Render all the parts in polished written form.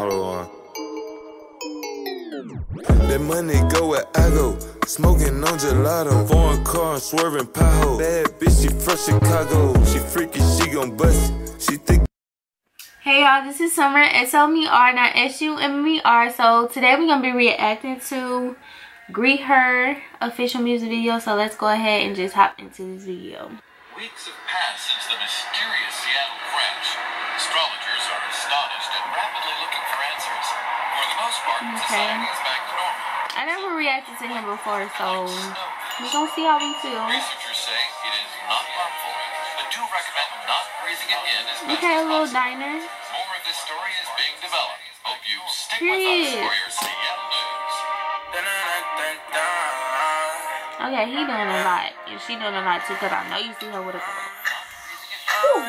Hold on. That money go where I go, smoking on gelato. Foreign car, I'm swerving pothole. Bad bitch, she from Chicago. She freaky, she gon' bust it. She thick. Hey y'all, this is Summer, S-O-M-E-R, not S-U-M-E-R. So today we're gonna be reacting to Greet Her official music video. So let's go ahead and just hop into this video. Weeks have passed since the mysterious Seattle crash. Astrologers are astonished and rapidly looking for answers. For the most part, society is back to normal. I never reacted to him before, so we're gonna see how we feel. Researchers say it is not harmful, but do recommend not breathing it in as best as possible. Okay, a little diner. More of this story is being developed. Hope you stick with us for your Seattle news. Okay, he doing a lot, and she doing a lot too, because I know you see her with a girl. Whew.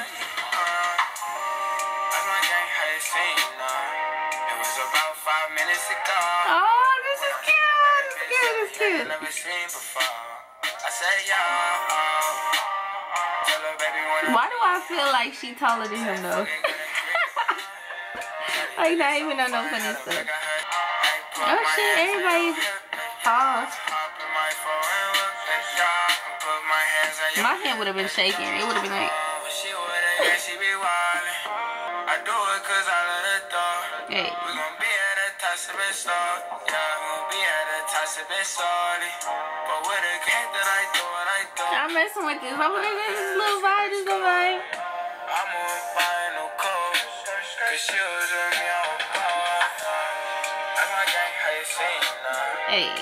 Oh, this is cute. It's cute. Why do I feel like she taller than him, though? Like, not even on no funny stuff. Oh, shit, everybody. Oh. My hand would have been shaking. It would have been like. Hey. I'm messing with this. I'm gonna get this little vibe. This little vibe. Hey.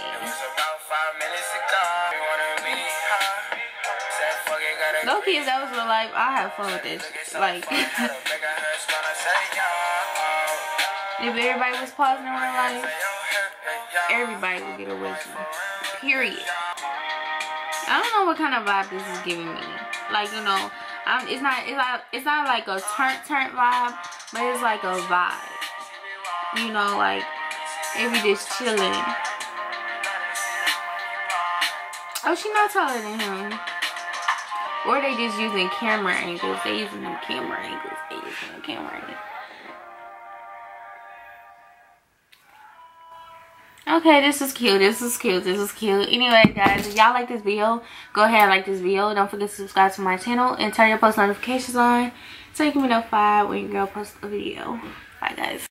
Low key, if that was real life, I have fun with this. Like, if everybody was pausing in real life, everybody would get a wisdom. Period. I don't know what kind of vibe this is giving me. Like, you know, it's not like a turnt vibe, but it's like a vibe. You know, like if you just chilling. Oh, she not taller than him. Or they just using camera angles. They using them camera angles. They using them camera angles. Okay, this is cute. This is cute. This is cute. Anyway, guys, if y'all like this video, go ahead and like this video. Don't forget to subscribe to my channel and turn your post notifications on so you can be notified when your girl posts a video. Bye, guys.